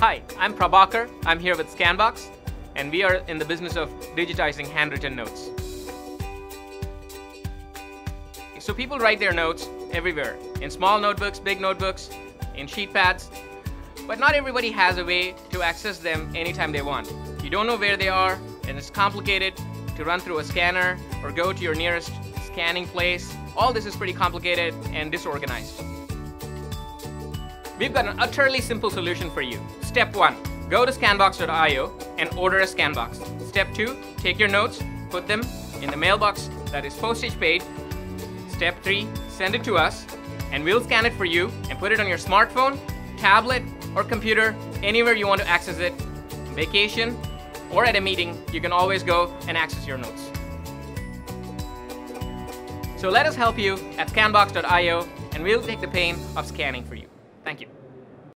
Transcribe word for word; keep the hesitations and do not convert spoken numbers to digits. Hi, I'm Prabhakar. I'm here with Scanbox, and we are in the business of digitizing handwritten notes. So people write their notes everywhere, in small notebooks, big notebooks, in sheet pads, but not everybody has a way to access them anytime they want. You don't know where they are, and it's complicated to run through a scanner or go to your nearest scanning place. All this is pretty complicated and disorganized. We've got an utterly simple solution for you. Step one, go to scanbox dot i o and order a Scanbox. Step two, take your notes, put them in the mailbox that is postage paid. Step three, send it to us and we'll scan it for you and put it on your smartphone, tablet, or computer, anywhere you want to access it. Vacation or at a meeting, you can always go and access your notes. So let us help you at scanbox dot i o, and we'll take the pain of scanning for you. Thank you.